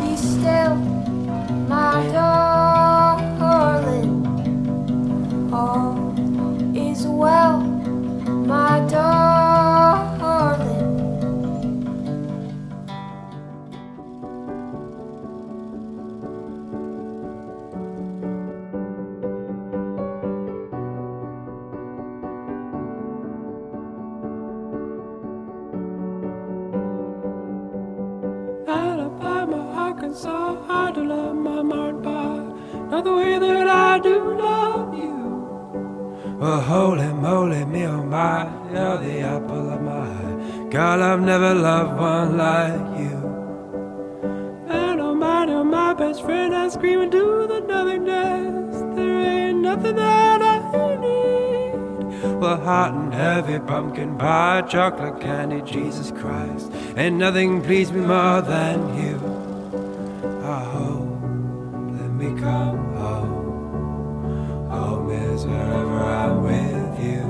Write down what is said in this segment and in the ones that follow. Be still, my darling. All is well, my darling. So hard to love my marred part, not the way that I do love you. Well, holy moly, me oh my, you're the apple of my eye. Girl, I've never loved one like you. And oh my best friend, I scream into the nothingness. There ain't nothing that I need. Well, hot and heavy, pumpkin pie, chocolate candy, Jesus Christ, ain't nothing pleased me more than you. I hope, let me come home. Home is wherever I'm with you.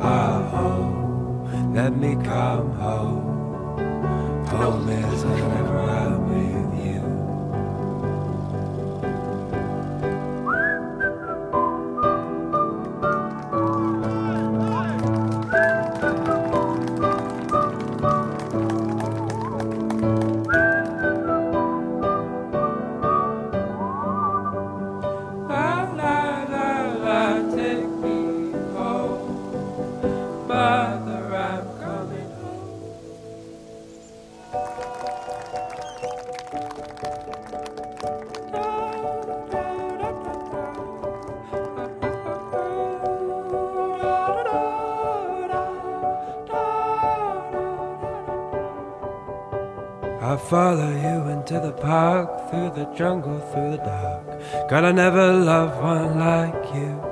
I hope, let me come home. Home is wherever I'm with you. I follow you into the park, through the jungle, through the dark. God, I never loved one like you.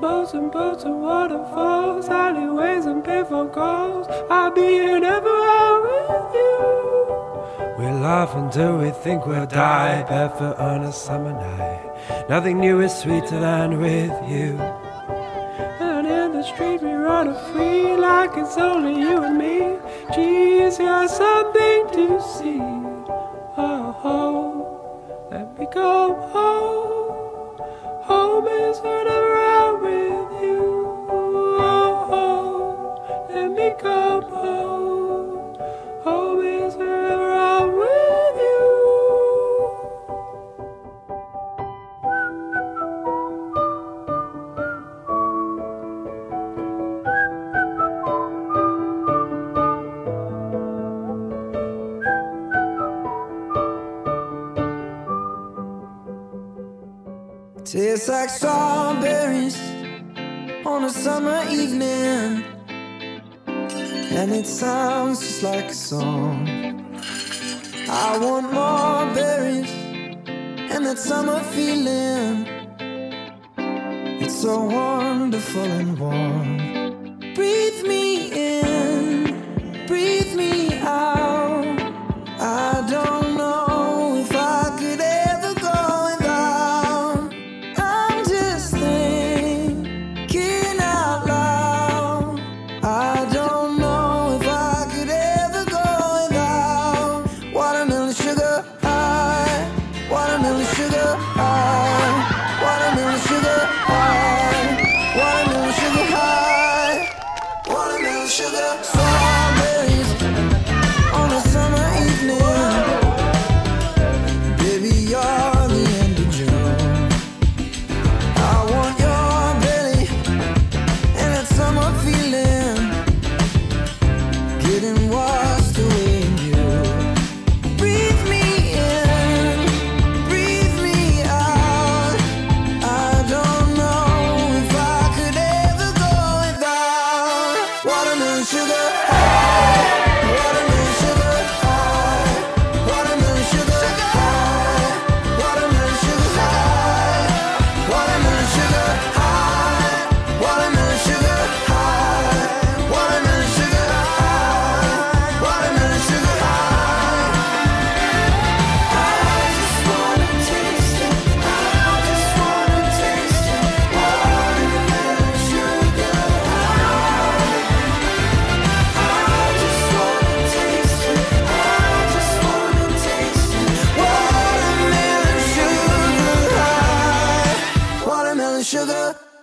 Boats and boats and waterfalls, alleyways and payphone calls, I'll be here never out with you. We laugh until we think we'll die, barefoot on a summer night. Nothing new is sweeter than with you. And in the street we run free, like it's only you and me. She's got something to see. Oh, home, let me go home. Home is whenever I'm with you. Oh, home, let me go home. Home is whenever I'm with you. Tastes like strawberries on a summer evening, and it sounds just like a song. I want more berries and that summer feeling. It's so wonderful and warm. Breathe me in, breathe me out. I don't sugar.